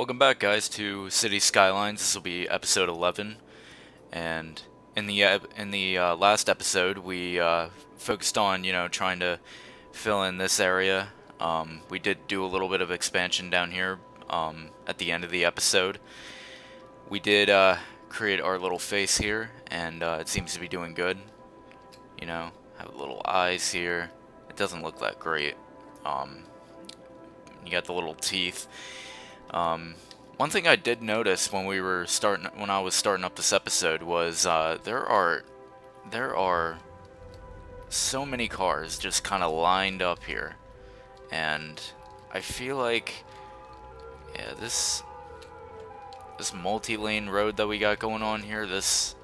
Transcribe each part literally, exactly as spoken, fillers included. Welcome back, guys, to Cities: Skylines. This will be episode eleven, and in the uh, in the uh, last episode, we uh, focused on you know trying to fill in this area. Um, we did do a little bit of expansion down here um, at the end of the episode. We did uh, create our little face here, and uh, it seems to be doing good. You know, have little eyes here. It doesn't look that great. Um, you got the little teeth. Um, one thing I did notice when we were starting, when I was starting up this episode, was uh, there are there are so many cars just kind of lined up here, and I feel like yeah, this this multi-lane road that we got going on here, this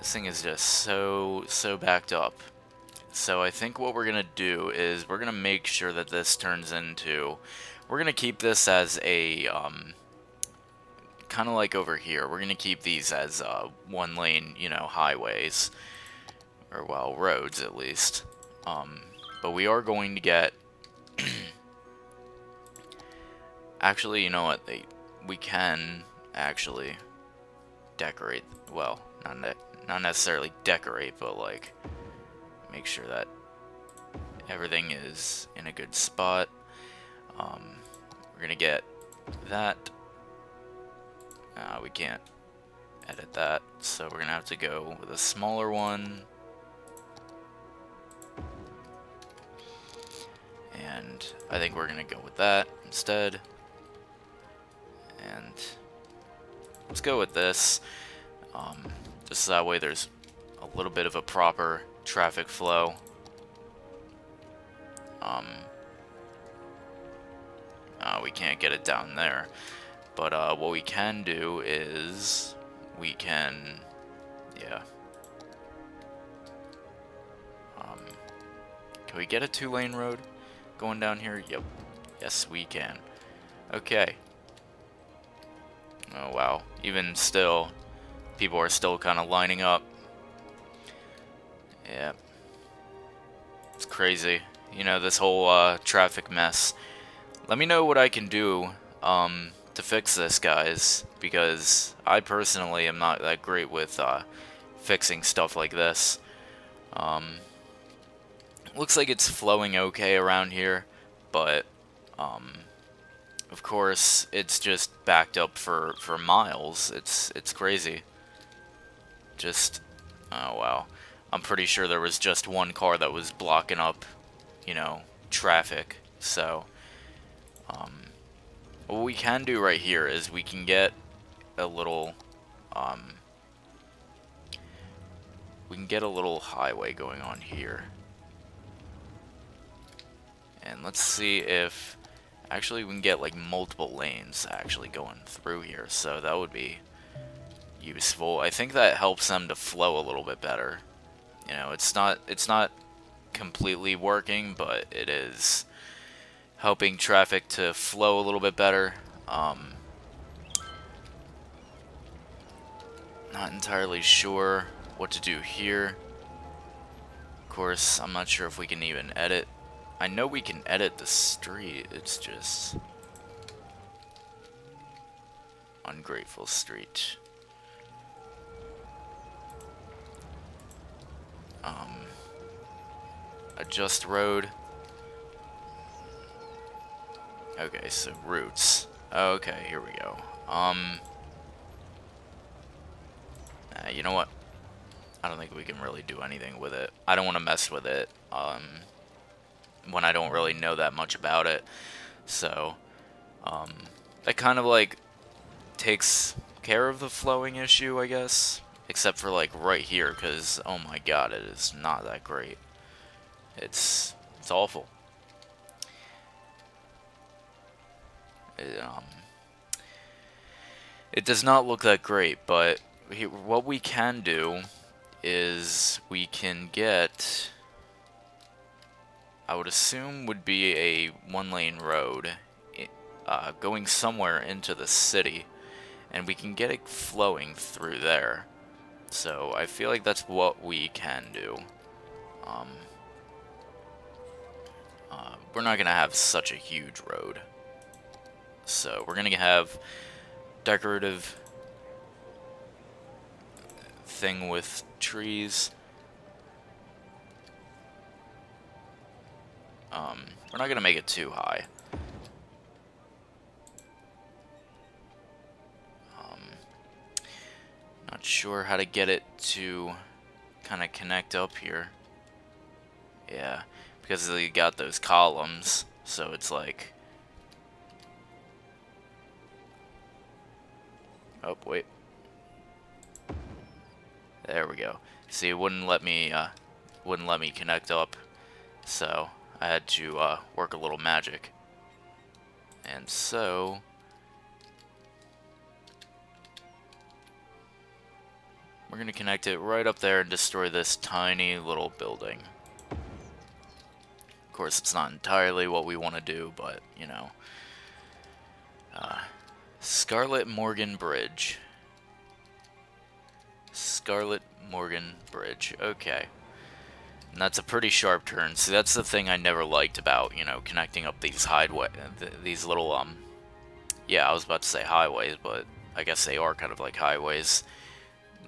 this thing is just so so backed up. So I think what we're gonna do is we're gonna make sure that this turns into. We're going to keep this as a, um, kind of like over here, we're going to keep these as uh, one lane, you know, highways, or well, roads at least, um, but we are going to get, actually, you know what, they, we can actually decorate, well, not, ne not necessarily decorate, but like, make sure that everything is in a good spot. Um, we're gonna get that. Uh, we can't edit that, so we're gonna have to go with a smaller one. And I think we're gonna go with that instead. And let's go with this. Um, just so that way there's a little bit of a proper traffic flow. Um, Uh, we can't get it down there, but uh, what we can do is we can, yeah. Um, can we get a two-lane road going down here? Yep. Yes, we can. Okay. Oh wow. Even still, people are still kind of lining up. Yeah. It's crazy. You know, this whole uh, traffic mess. Let me know what I can do um, to fix this, guys, because I personally am not that great with uh, fixing stuff like this. Um, looks like it's flowing okay around here, but um, of course it's just backed up for for miles. It's it's crazy. Just oh wow, I'm pretty sure there was just one car that was blocking up, you know, traffic. So. Um, what we can do right here is we can get a little, um, we can get a little highway going on here. And let's see if, actually we can get like multiple lanes actually going through here, so that would be useful. I think that helps them to flow a little bit better. You know, it's not, it's not completely working, but it is helping traffic to flow a little bit better. Um, not entirely sure what to do here. Of course, I'm not sure if we can even edit. I know we can edit the street, it's just ungrateful street. Um, adjust road. Okay, so routes. Okay, here we go. Um, uh, you know what? I don't think we can really do anything with it. I don't want to mess with it um, when I don't really know that much about it. So, um, that kind of like takes care of the flowing issue, I guess. Except for like right here, because oh my god, it is not that great. It's it's awful. It, um, it does not look that great, but he, what we can do is we can get, I would assume would be a one-lane road uh, going somewhere into the city, and we can get it flowing through there. So I feel like that's what we can do. Um, uh, we're not going to have such a huge road. So we're going to have decorative thing with trees. Um, we're not going to make it too high. Um, not sure how to get it to kind of connect up here. Yeah, because they got those columns, so it's like... Oh, wait. There we go. See, it wouldn't let me, uh, wouldn't let me connect up, so I had to uh, work a little magic. And so... We're going to connect it right up there and destroy this tiny little building. Of course, it's not entirely what we want to do, but, you know. Uh, Scarlet Morgan Bridge. Scarlet Morgan Bridge. Okay. And that's a pretty sharp turn. See, that's the thing I never liked about, you know, connecting up these highway, th these little, um... yeah, I was about to say highways, but I guess they are kind of like highways.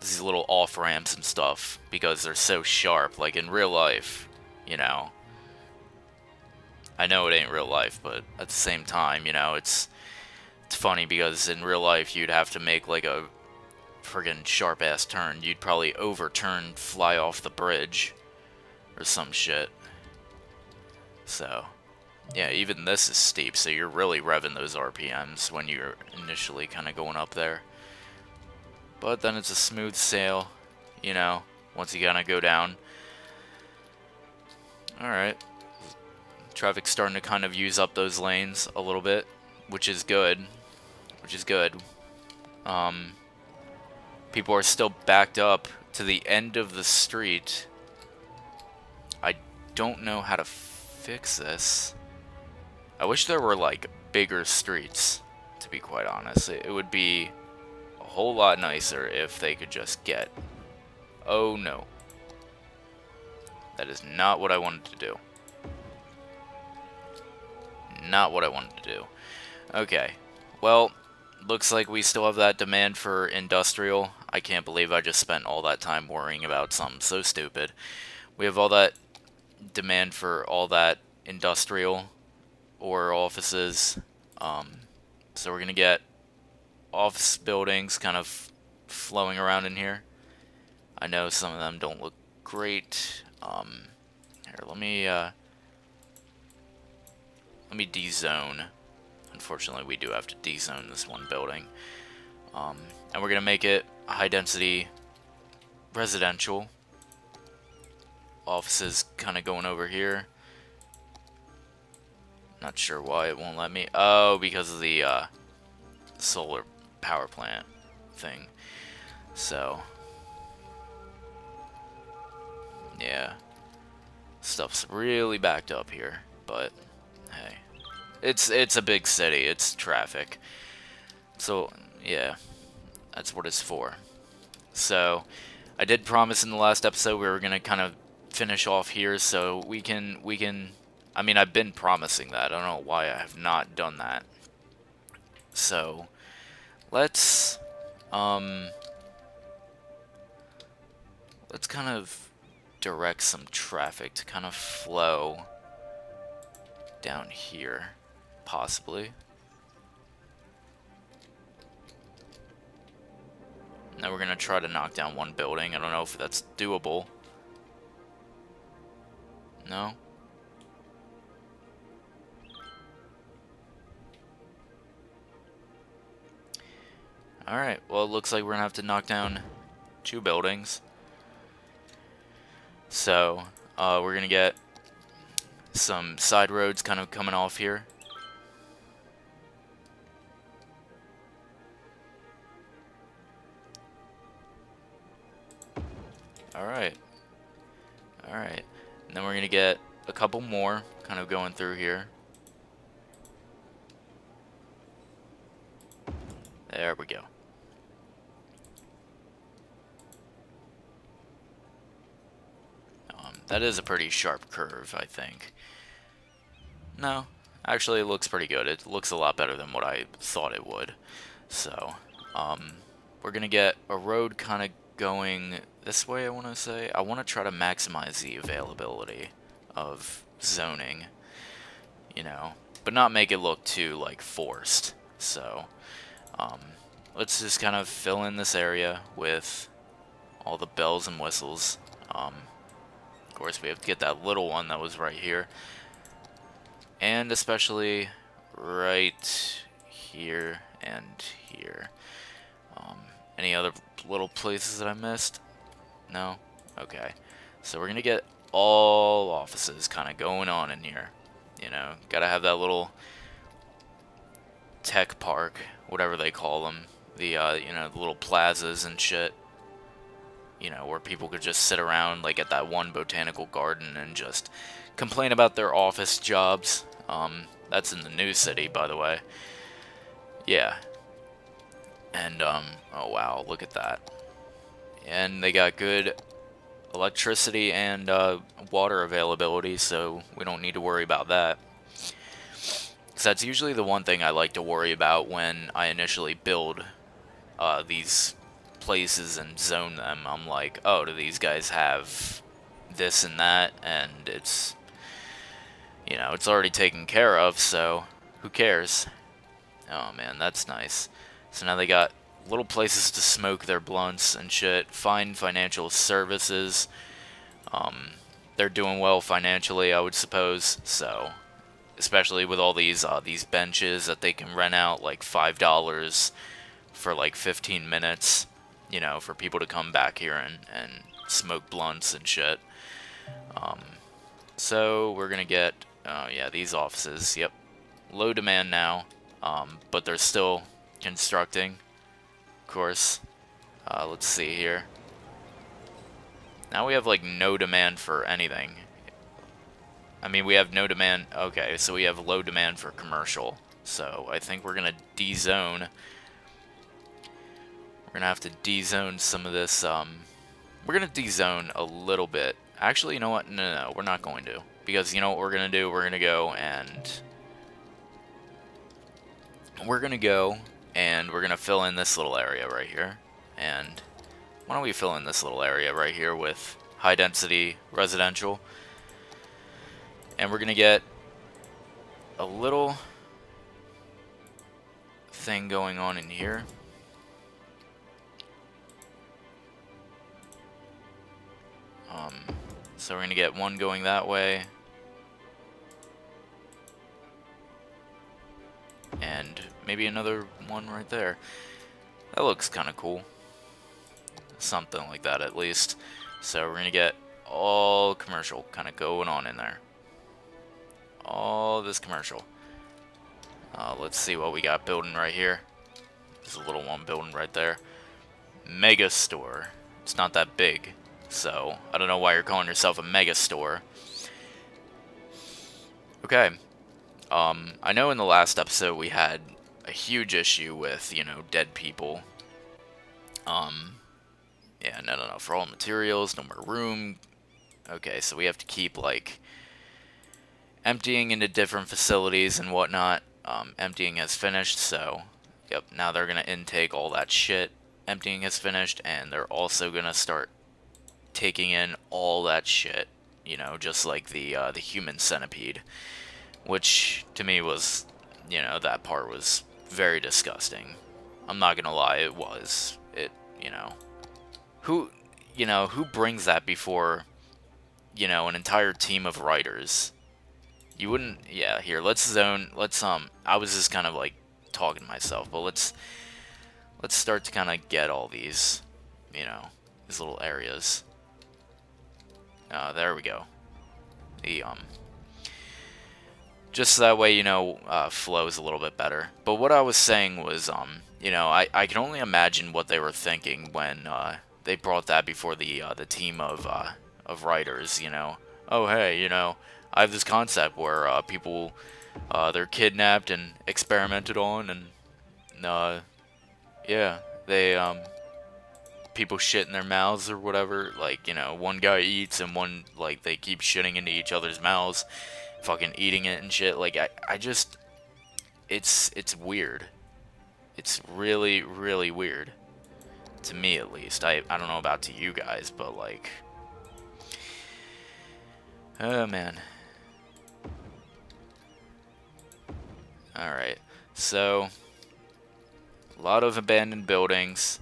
These little off-ramps and stuff, because they're so sharp. Like, in real life, you know... I know it ain't real life, but at the same time, you know, it's it's funny because in real life you'd have to make like a friggin' sharp-ass turn. You'd probably overturn, fly off the bridge, or some shit. So, yeah, even this is steep, so you're really revving those R P Ms when you're initially kind of going up there. But then it's a smooth sail, you know, once you kind of go down. Alright. Traffic's starting to kind of use up those lanes a little bit, which is good, which is good. Um, people are still backed up to the end of the street. I don't know how to fix this. I wish there were, like, bigger streets, to be quite honest. It would be a whole lot nicer if they could just get... Oh, no. That is not what I wanted to do. Not what I wanted to do. Okay. Well, looks like we still have that demand for industrial. I can't believe I just spent all that time worrying about something so stupid. We have all that demand for all that industrial or offices. Um, so we're going to get office buildings kind of flowing around in here. I know some of them don't look great. Um, here, let me... Uh, Let me dezone. Unfortunately, we do have to dezone this one building. Um, and we're going to make it high-density residential. Offices kind of going over here. Not sure why it won't let me. Oh, because of the uh, solar power plant thing. So, yeah. Stuff's really backed up here, but... Hey, it's it's a big city. It's traffic, so yeah, that's what it's for. So I did promise in the last episode we were gonna kind of finish off here, so we can we can. I mean, I've been promising that. I don't know why I have not done that. So let's um let's kind of direct some traffic to kind of flow down here, possibly. Now we're gonna try to knock down one building. I don't know if that's doable. No? Alright, well, it looks like we're gonna have to knock down two buildings. So, uh, we're gonna get some side roads kind of coming off here. Alright. Alright. And then we're going to get a couple more kind of going through here. There we go. That is a pretty sharp curve, I think. No, Actually, it looks pretty good. It looks a lot better than what I thought it would. So, um, we're going to get a road kind of going this way, I want to say. I want to try to maximize the availability of zoning, you know, but not make it look too, like, forced. So, um, let's just kind of fill in this area with all the bells and whistles. Um, of course, we have to get that little one that was right here. And especially right here and here. Um, any other little places that I missed? No? Okay. So we're going to get all offices kind of going on in here. You know, got to have that little tech park, whatever they call them. The, uh, you know, the little plazas and shit. You know, where people could just sit around, like at that one botanical garden, and just complain about their office jobs. Um, that's in the new city, by the way. Yeah. And, um, oh wow, look at that. And they got good electricity and uh, water availability, so we don't need to worry about that. Because that's usually the one thing I like to worry about when I initially build uh, these places and zone them. I'm like, oh, do these guys have this and that? And it's, you know, it's already taken care of, so who cares? Oh man, that's nice. So now they got little places to smoke their blunts and shit. Find financial services. Um, they're doing well financially, I would suppose. So, especially with all these uh, these benches that they can rent out, like five dollars for like fifteen minutes. You know, for people to come back here and, and smoke blunts and shit. Um, so we're gonna get, uh, yeah, these offices, yep. Low demand now, um, but they're still constructing, of course. Uh, let's see here. Now we have, like, no demand for anything. I mean, we have no demand, okay, so we have low demand for commercial. So I think we're gonna de-zone. We're going to have to de-zone some of this. Um, we're going to de-zone a little bit. Actually, you know what? No, no, no, we're not going to. Because you know what we're going to do? We're going to go and... We're going to go and we're going to fill in this little area right here. And why don't we fill in this little area right here with high-density residential. And we're going to get a little thing going on in here. Um, so we're going to get one going that way. And maybe another one right there. That looks kind of cool. Something like that, at least. So we're going to get all commercial kind of going on in there. All this commercial. Uh, let's see what we got building right here. There's a little one building right there. Mega store. It's not that big. So, I don't know why you're calling yourself a mega store. Okay. Um, I know in the last episode we had a huge issue with, you know, dead people. Um, yeah, no, no, no. For all materials, no more room. Okay, so we have to keep, like, emptying into different facilities and whatnot. Um, emptying has finished, so, yep, now they're going to intake all that shit. Emptying has finished, and they're also going to start taking in all that shit, you know, just like the uh, the human centipede, which to me was, you know, that part was very disgusting. I'm not gonna lie, it was. It, you know, who, you know, who brings that before, you know, an entire team of writers? You wouldn't, yeah. Here, let's zone. Let's um. I was just kind of like talking to myself, but let's let's start to kind of get all these, you know, these little areas. Uh, there we go. The, um, just so that way, you know, uh, flows a little bit better. But what I was saying was, um, you know, I, I can only imagine what they were thinking when uh, they brought that before the uh, the team of uh, of writers. You know, oh hey, you know, I have this concept where uh, people uh, they're kidnapped and experimented on, and uh, yeah, they um. people shit in their mouths or whatever, like, you know, one guy eats and one, like, they keep shitting into each other's mouths, fucking eating it and shit. Like, I, I just, it's, it's weird. It's really, really weird. To me, at least. I, I don't know about to you guys, but, like, oh, man. Alright, so, a lot of abandoned buildings,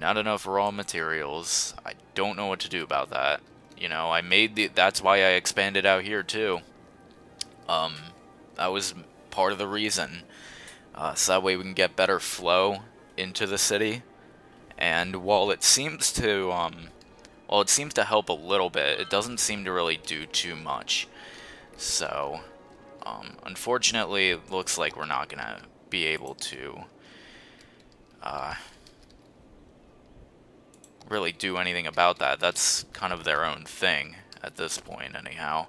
not enough raw materials. I don't know what to do about that. You know, I made the, that's why I expanded out here, too. Um, that was part of the reason. Uh, so that way we can get better flow into the city. And while it seems to, um, while it seems to help a little bit, it doesn't seem to really do too much. So, um, unfortunately, it looks like we're not gonna be able to, uh, really do anything about that. That's kind of their own thing at this point, anyhow.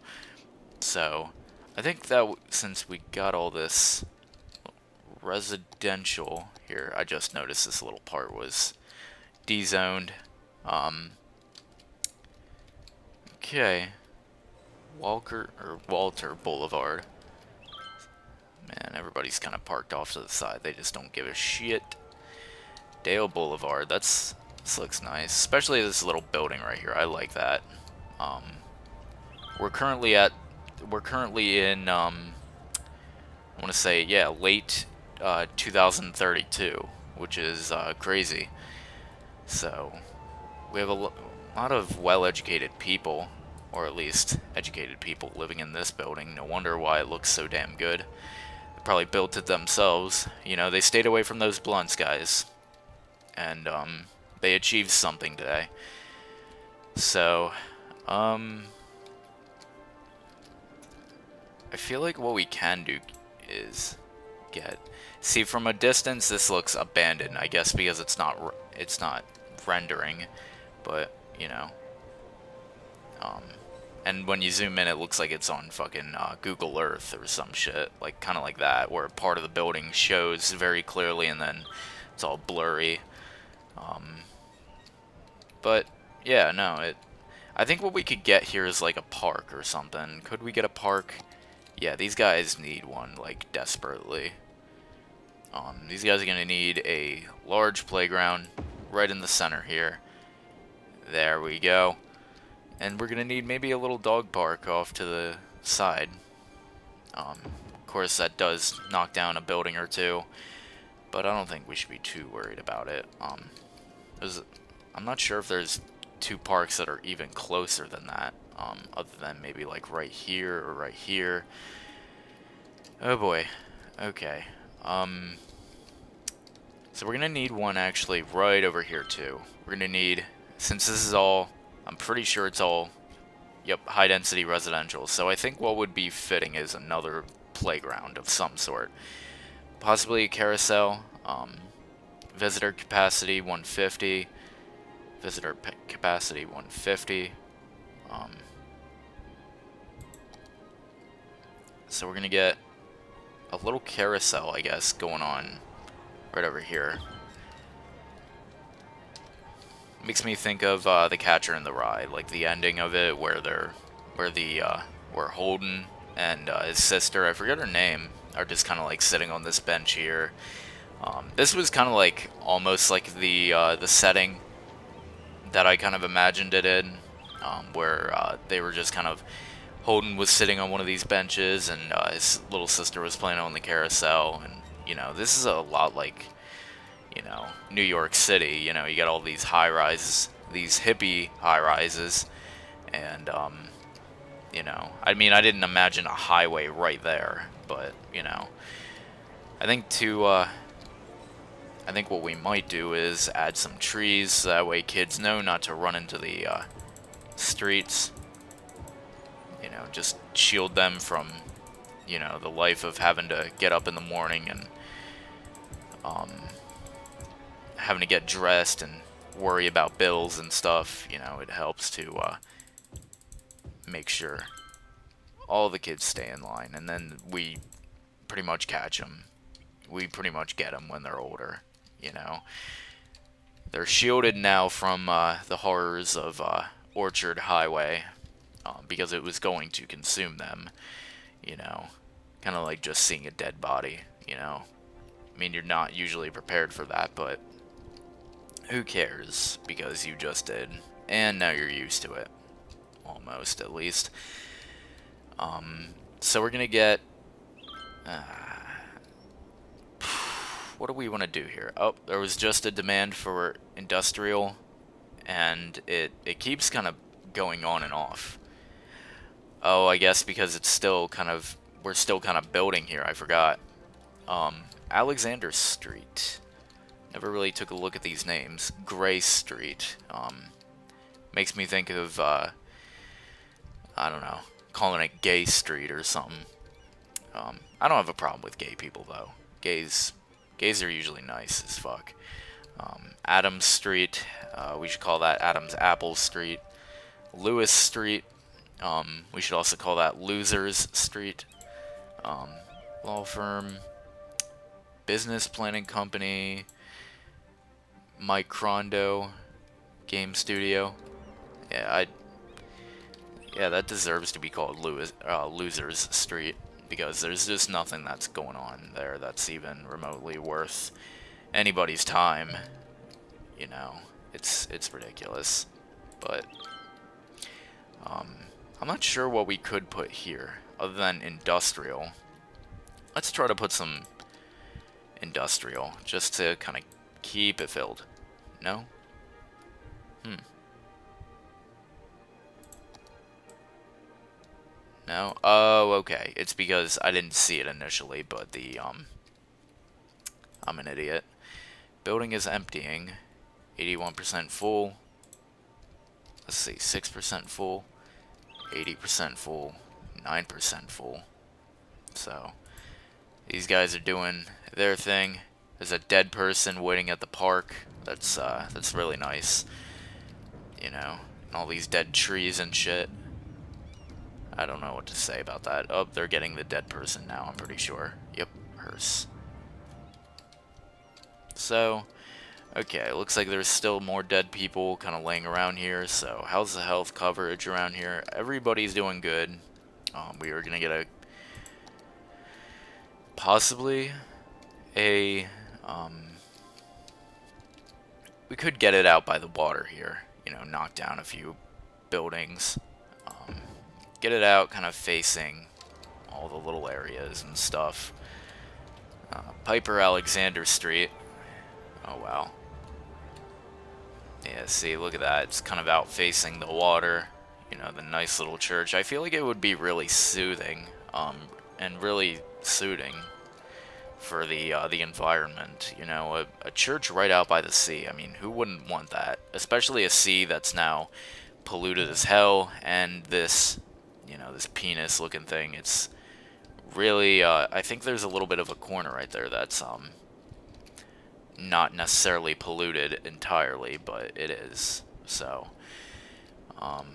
So, I think that w since we got all this residential here, I just noticed this little part was dezoned. Um, okay, Walker or Walter Boulevard. Man, everybody's kind of parked off to the side. They just don't give a shit. Dale Boulevard. That's this looks nice, especially this little building right here. I like that. Um, we're currently at we're currently in um, I want to say yeah late uh, two thousand thirty-two, which is uh, crazy. So, we have a lo lot of well-educated people, or at least educated people, living in this building. No wonder why it looks so damn good. They probably built it themselves. You know, they stayed away from those blunts, guys. And, um, they achieved something today. So, um... I feel like what we can do is get... See, from a distance, this looks abandoned, I guess, because it's not... It's not rendering, but you know, um, and when you zoom in, it looks like it's on fucking uh, Google Earth or some shit, like kind of like that, where part of the building shows very clearly, and then it's all blurry. Um, but yeah, no, it. I think what we could get here is like a park or something. Could we get a park? Yeah, these guys need one like desperately. Um, these guys are going to need a large playground right in the center here. There we go. And we're going to need maybe a little dog park off to the side. Um, of course, that does knock down a building or two, but I don't think we should be too worried about it. Um, there's, I'm not sure if there's two parks that are even closer than that, um, other than maybe like right here or right here. Oh boy. Okay. Um... So we're going to need one actually right over here too. We're going to need, since this is all, I'm pretty sure it's all, yep, high density residential. So I think what would be fitting is another playground of some sort. Possibly a carousel, um, visitor capacity one fifty, visitor capacity one fifty. Um, so we're going to get a little carousel, I guess, going on right over here. Makes me think of uh, The Catcher in the Rye, like the ending of it, where they're, where the, uh, where Holden and uh, his sister, I forget her name, are just kind of like sitting on this bench here. Um, this was kind of like almost like the uh, the setting that I kind of imagined it in, um, where uh, they were just kind of. Holden was sitting on one of these benches, and uh, his little sister was playing on the carousel, and, you know, this is a lot like, you know, New York City. You know, you got all these high-rises, these hippie high-rises, and, um, you know, I mean, I didn't imagine a highway right there, but, you know, I think to, uh, I think what we might do is add some trees, so that way kids know not to run into the, uh, streets. You know, just shield them from, you know, the life of having to get up in the morning and um, having to get dressed and worry about bills and stuff. You know, it helps to uh, make sure all the kids stay in line, and then we pretty much catch them. We pretty much get them when they're older. You know, they're shielded now from uh, the horrors of uh, Orchard Highway. Um, because it was going to consume them. you know, kind of like just seeing a dead body, you know. I mean, you're not usually prepared for that, but who cares, because you just did, and now you're used to it, almost, at least. Um, so we're gonna get, uh, what do we want to do here? Oh, there was just a demand for industrial, and it, it keeps kind of going on and off. Oh, I guess because it's still kind of, we're still kind of building here, I forgot. Um, Alexander Street. Never really took a look at these names. Gray Street. Um, makes me think of, uh, I don't know, calling it Gay Street or something. Um, I don't have a problem with gay people, though. Gays... Gays are usually nice as fuck. Um, Adams Street, uh, we should call that Adams Apple Street. Lewis Street, um, we should also call that Losers Street. Um, law firm, business planning company, Mike Crondo, game studio. Yeah, I. Yeah, that deserves to be called Lewis, uh, Losers Street. Because there's just nothing that's going on there that's even remotely worth anybody's time. You know, it's it's ridiculous. But um, I'm not sure what we could put here other than industrial. Let's try to put some industrial just to kind of keep it filled. No? Hmm. No? Oh, okay. It's because I didn't see it initially, but the, um... I'm an idiot. Building is emptying. eighty-one percent full. Let's see. six percent full. eighty percent full. nine percent full. So, these guys are doing their thing. There's a dead person waiting at the park. That's, uh, that's really nice. You know? And all these dead trees and shit. I don't know what to say about that. Oh, they're getting the dead person now, I'm pretty sure. Yep, hearse. So, okay, looks like there's still more dead people kind of laying around here. So, how's the health coverage around here? Everybody's doing good. Um, we are going to get a... Possibly a... Um, we could get it out by the water here. You know, knock down a few buildings. Um... Get it out, kind of facing all the little areas and stuff. Uh, Piper Alexander Street. Oh, wow. Yeah, see, look at that. It's kind of out facing the water. You know, the nice little church. I feel like it would be really soothing, um, and really suiting for the uh, the environment. You know, a, a church right out by the sea. I mean, who wouldn't want that? Especially a sea that's now polluted as hell, and this... You know, this penis-looking thing, it's really, uh, I think there's a little bit of a corner right there that's, um, not necessarily polluted entirely, but it is. So, um,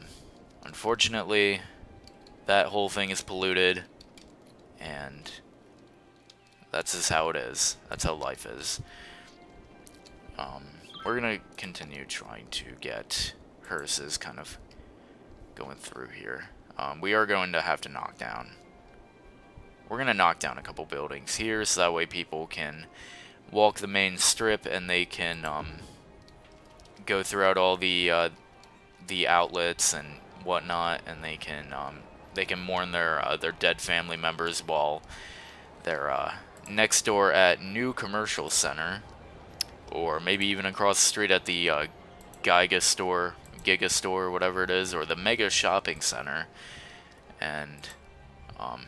unfortunately, that whole thing is polluted, and that's just how it is. That's how life is. Um, we're gonna continue trying to get hearses kind of going through here. Um, we are going to have to knock down. We're going to knock down a couple buildings here, so that way people can walk the main strip and they can um, go throughout all the uh, the outlets and whatnot, and they can um, they can mourn their uh, their dead family members while they're uh, next door at New Commercial Center, or maybe even across the street at the uh, Giga store. Giga store, whatever it is, or the Mega Shopping Center, and um,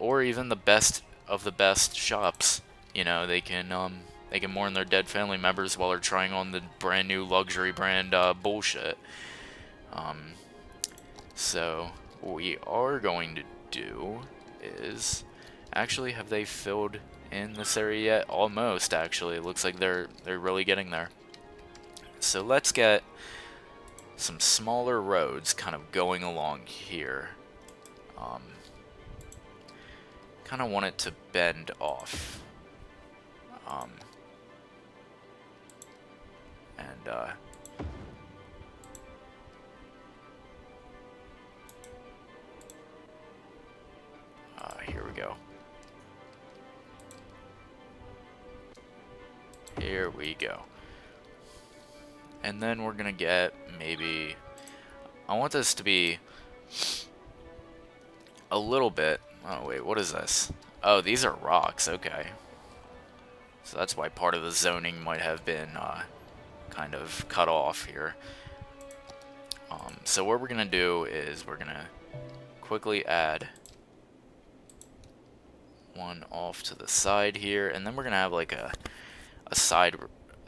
or even the best of the best shops. You know, they can um, they can mourn their dead family members while they're trying on the brand new luxury brand uh, bullshit. Um, so what we are going to do is actually, have they filled in this area yet? Almost, actually. It looks like they're they're really getting there. So let's get some smaller roads kind of going along here. Um, kind of want it to bend off. Um, and, uh... go. Here we go. And then we're gonna get maybe, I want this to be a little bit, oh wait, what is this? Oh, these are rocks, okay. So that's why part of the zoning might have been uh, kind of cut off here. Um, so what we're gonna do is we're gonna quickly add one off to the side here, and then we're gonna have like a, a side,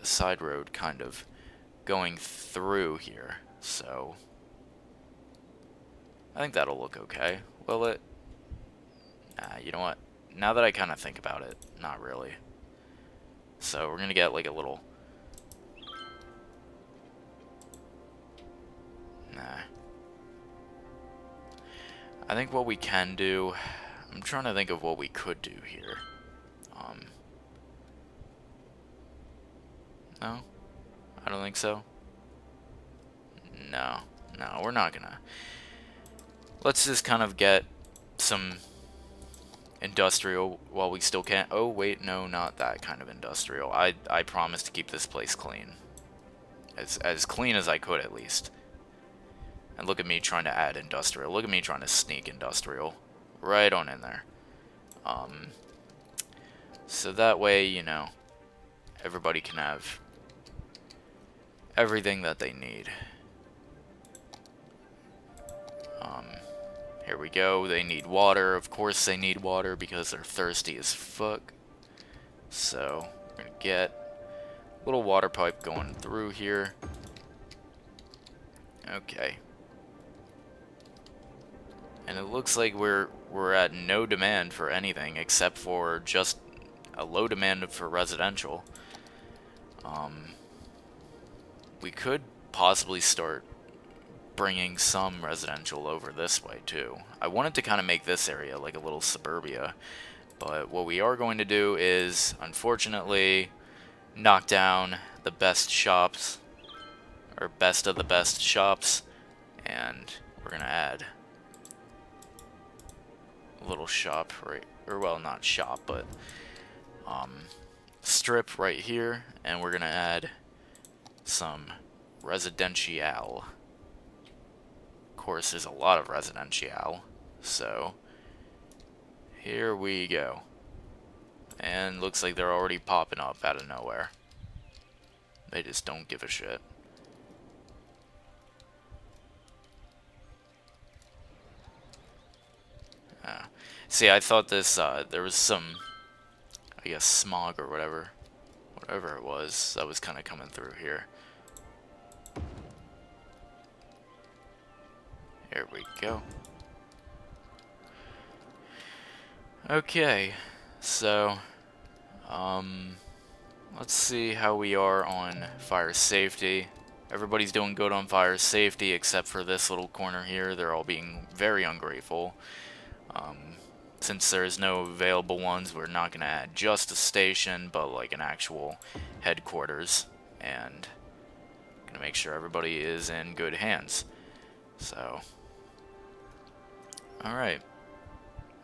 a side road kind of going through here, so I think that'll look okay. Will it? Nah, you know what? Now that I kind of think about it, not really. So we're gonna get like a little. Nah. I think what we can do. I'm trying to think of what we could do here. Um. No. I don't think so. No, no, we're not gonna. Let's just kind of get some industrial while we still can. Oh wait, no, not that kind of industrial. I I promised to keep this place clean, as as clean as I could at least. And look at me trying to add industrial. Look at me trying to sneak industrial right on in there. Um. So that way, you know, everybody can have everything that they need. Um, here we go. They need water. Of course they need water because they're thirsty as fuck. So we're gonna get a little water pipe going through here. Okay. And it looks like we're we're at no demand for anything except for just a low demand for residential. Um. We could possibly start bringing some residential over this way too. I wanted to kind of make this area like a little suburbia, but what we are going to do is, unfortunately, knock down the best shops, or best of the best shops, and we're gonna add a little shop right, or well, not shop, but um, strip right here, and we're gonna add some residential. Of course, there's a lot of residential, so here we go. And looks like they're already popping up out of nowhere. They just don't give a shit. Uh, see, I thought this uh, there was some, I guess, smog or whatever, whatever it was that was kind of coming through here. There we go. Okay, so um, let's see how we are on fire safety. Everybody's doing good on fire safety except for this little corner here. They're all being very ungrateful. Um, since there is no available ones, we're not going to add just a station, but like an actual headquarters. And going to make sure everybody is in good hands. So... Alright,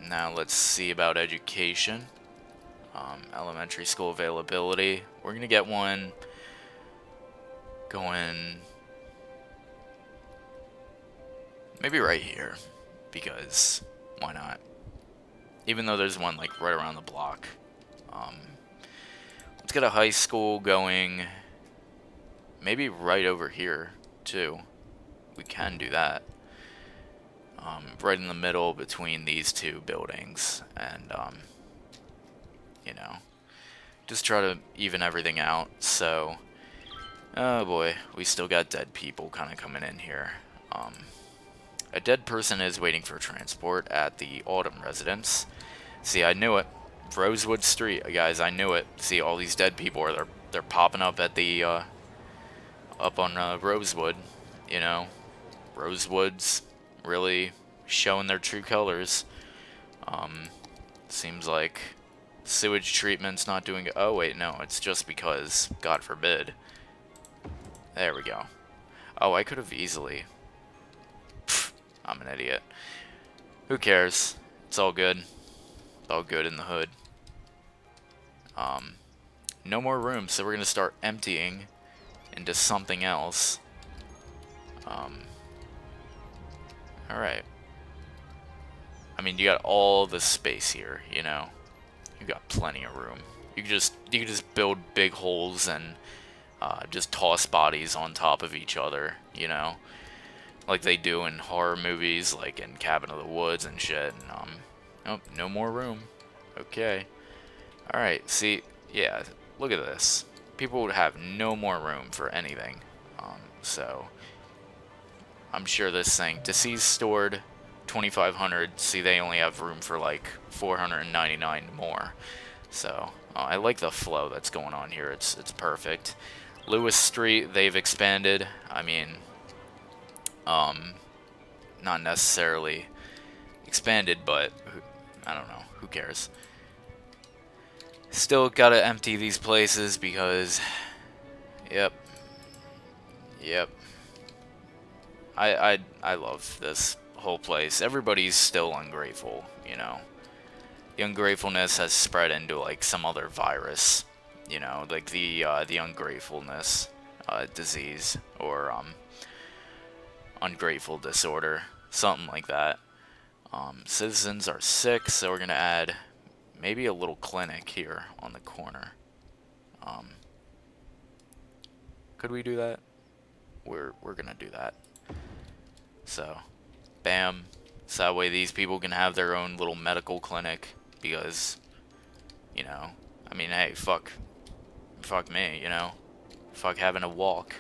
now let's see about education. Um, elementary school availability. We're going to get one going maybe right here, because why not? Even though there's one like right around the block. Um, let's get a high school going maybe right over here too. We can do that. Um, right in the middle between these two buildings, and um, you know, just try to even everything out. So, oh boy, we still got dead people kind of coming in here. Um, a dead person is waiting for transport at the Autumn Residence. See, I knew it. Rosewood Street, guys, I knew it. See, all these dead people are they're they're popping up at the uh, up on uh, Rosewood. You know, Rosewood's really showing their true colors. Um, seems like sewage treatment's not doing good. Oh wait, no, it's just because, God forbid. There we go. Oh, I could have easily. Pfft, I'm an idiot. Who cares? It's all good. all good in the hood. Um, no more room, so we're gonna start emptying into something else. Um, all right. I mean, you got all the space here, you know. You got plenty of room. You can just you can just build big holes and uh, just toss bodies on top of each other, you know, like they do in horror movies, like in Cabin in the Woods and shit. And um, oh, no more room. Okay. All right. See, yeah. Look at this. People would have no more room for anything. Um, so I'm sure this thing, deceased stored twenty-five hundred. See, they only have room for like four hundred ninety-nine more. So uh, I like the flow that's going on here. It's it's perfect. Lewis Street, they've expanded. I mean, um, not necessarily expanded, but who, I don't know. Who cares? Still gotta empty these places because, yep, yep. I I I love this whole place. Everybody's still ungrateful, you know. The ungratefulness has spread into like some other virus, you know, like the uh, the ungratefulness uh, disease or um, ungrateful disorder, something like that. Um, citizens are sick, so we're gonna add maybe a little clinic here on the corner. Um, could we do that? We're we're gonna do that. So, bam. So that way these people can have their own little medical clinic because, you know, I mean, hey, fuck, fuck me, you know, fuck having to walk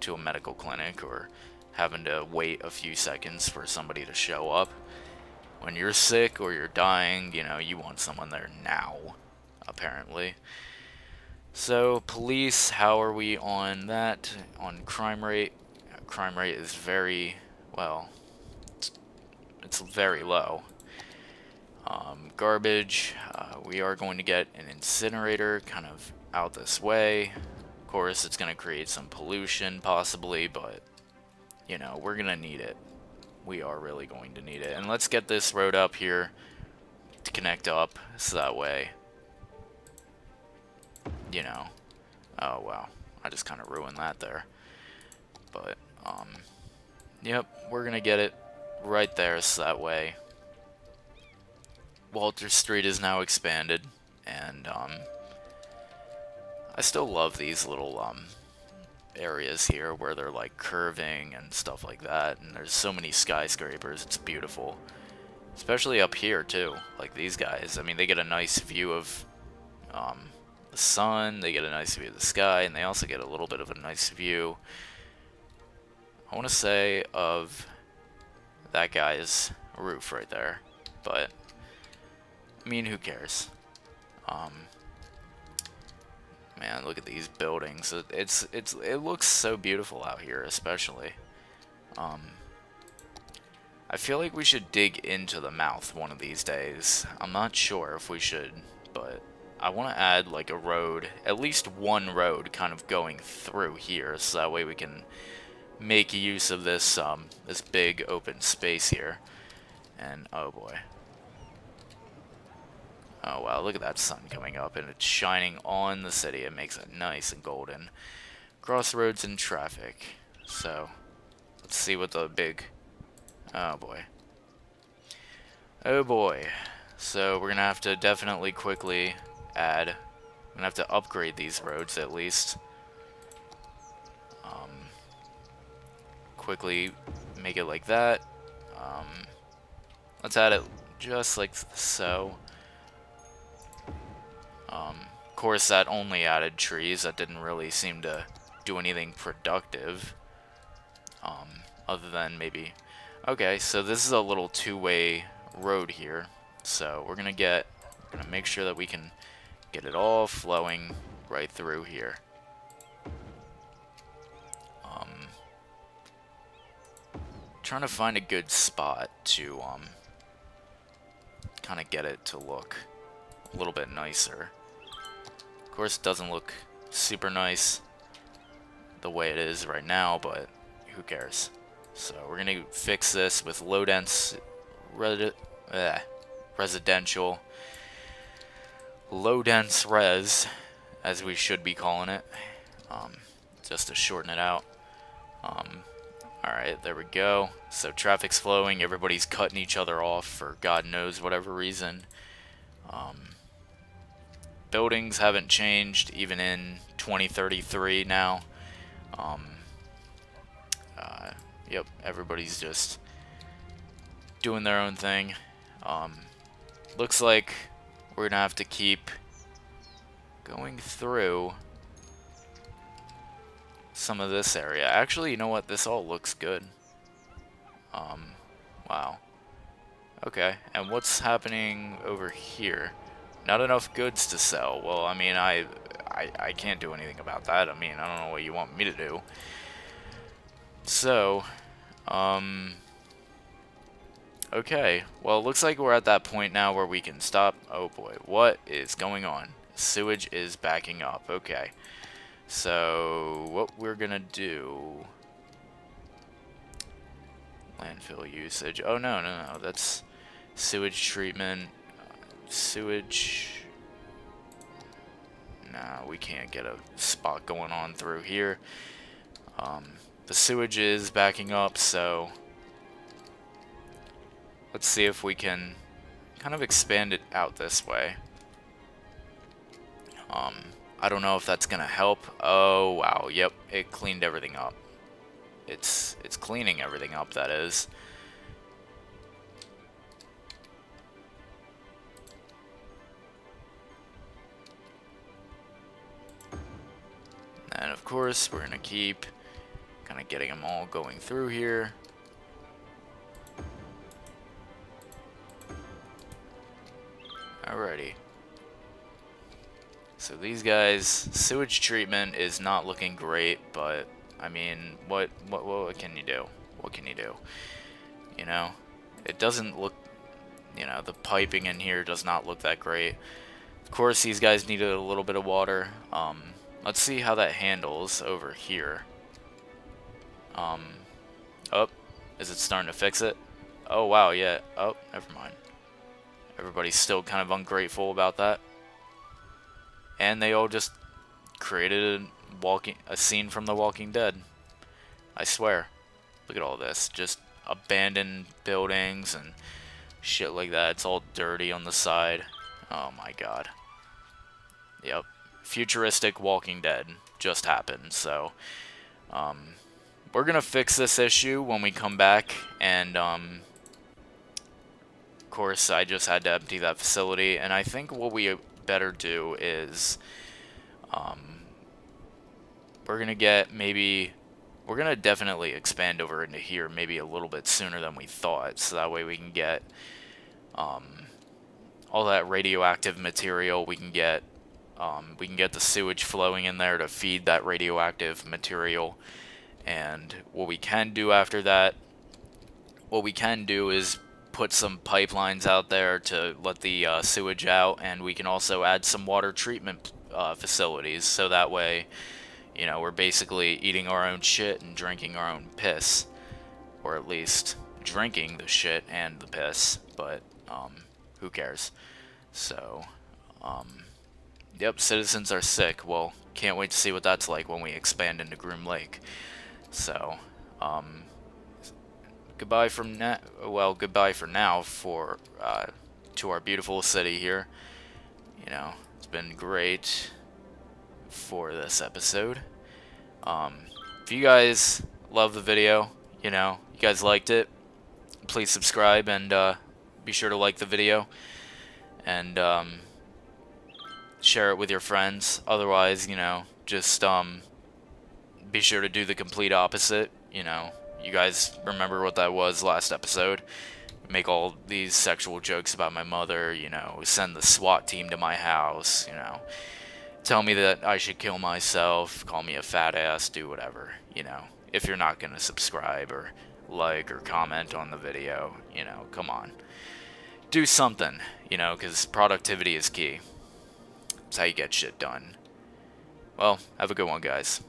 to a medical clinic or having to wait a few seconds for somebody to show up. When you're sick or you're dying, you know, you want someone there now, apparently. So, police, how are we on that? On crime rate? Crime rate is very, well, it's very low. Um, garbage, uh, we are going to get an incinerator kind of out this way. Of course, it's going to create some pollution, possibly, but, you know, we're going to need it. We are really going to need it. And let's get this road up here to connect up so that way, you know. Oh, wow. I just kind of ruined that there. But, um, yep, we're going to get it right there so that way Walter Street is now expanded. And, um, I still love these little, um, areas here where they're like curving and stuff like that, and there's so many skyscrapers. It's beautiful, especially up here too, like these guys. I mean, they get a nice view of um, the sun, they get a nice view of the sky, and they also get a little bit of a nice view, I want to say, of that guy's roof right there. But I mean, who cares? um, Man, look at these buildings. It's it's it looks so beautiful out here, especially. Um, I feel like we should dig into the mouth one of these days. I'm not sure if we should, but I want to add like a road, at least one road, kind of going through here, so that way we can make use of this um this big open space here. And oh boy. Oh wow, look at that sun coming up, and it's shining on the city. It makes it nice and golden. Crossroads and traffic. So, let's see what the big... Oh boy. Oh boy. So, we're going to have to definitely quickly add... I'm going to have to upgrade these roads, at least. Um, quickly make it like that. Um, let's add it just like so. Um, of course, that only added trees. That didn't really seem to do anything productive, um, other than maybe... Okay, so this is a little two-way road here. So we're gonna get, we're gonna make sure that we can get it all flowing right through here. Um, trying to find a good spot to um, kind of get it to look a little bit nicer. Of course, it doesn't look super nice the way it is right now, but who cares? So we're gonna fix this with low dense red uh, residential. low-dense res, as we should be calling it, um, just to shorten it out. Um, Alright, there we go. So traffic's flowing, everybody's cutting each other off for God knows whatever reason. Um, buildings haven't changed even in twenty thirty-three now. Um, uh, yep, everybody's just doing their own thing. Um, looks like we're gonna have to keep going through some of this area. Actually, you know what? This all looks good. Um, wow. Okay, and what's happening over here? Not enough goods to sell. Well, I mean, I, I, I can't do anything about that. I mean, I don't know what you want me to do. So, um... okay, well, it looks like we're at that point now where we can stop. Oh boy, what is going on? Sewage is backing up. Okay, so what we're gonna do... landfill usage. Oh no, no, no, that's sewage treatment. Sewage... Nah, we can't get a spot going on through here. Um, the sewage is backing up, so... let's see if we can kind of expand it out this way. Um, I don't know if that's gonna help. Oh wow, yep, it cleaned everything up. It's it's cleaning everything up, that is. And of course, we're gonna keep kind of getting them all going through here. Alrighty. So these guys, sewage treatment is not looking great, but I mean, what, what, what can you do? What can you do? You know, it doesn't look, you know, the piping in here does not look that great. Of course, these guys needed a little bit of water. Um, let's see how that handles over here. Um, oh, is it starting to fix it? Oh wow, yeah. Oh, never mind. Everybody's still kind of ungrateful about that. And they all just created a, walking, a scene from The Walking Dead. I swear. Look at all this. Just abandoned buildings and shit like that. It's all dirty on the side. Oh my god. Yep. Futuristic Walking Dead just happened. So, um, we're going to fix this issue when we come back. And, um... course, I just had to empty that facility, and I think what we better do is um, we're gonna get maybe we're gonna definitely expand over into here maybe a little bit sooner than we thought, so that way we can get um, all that radioactive material. We can get um, we can get the sewage flowing in there to feed that radioactive material. And what we can do after that, what we can do is put some pipelines out there to let the uh, sewage out, and we can also add some water treatment uh, facilities, so that way, you know, we're basically eating our own shit and drinking our own piss, or at least drinking the shit and the piss, but um, who cares? So, um, yep, citizens are sick. Well, can't wait to see what that's like when we expand into Groom Lake. So, um, Goodbye from now. Well, goodbye for now for uh, to our beautiful city here. You know, it's been great for this episode. Um, if you guys love the video, you know, you guys liked it, please subscribe and uh, be sure to like the video and um, share it with your friends. Otherwise, you know, just um, be sure to do the complete opposite. You know. You guys remember what that was last episode. Make all these sexual jokes about my mother, you know, send the SWAT team to my house, you know, tell me that I should kill myself, call me a fat ass, do whatever, you know. If you're not going to subscribe or like or comment on the video, you know, come on. Do something, you know, because productivity is key. That's how you get shit done. Well, have a good one, guys.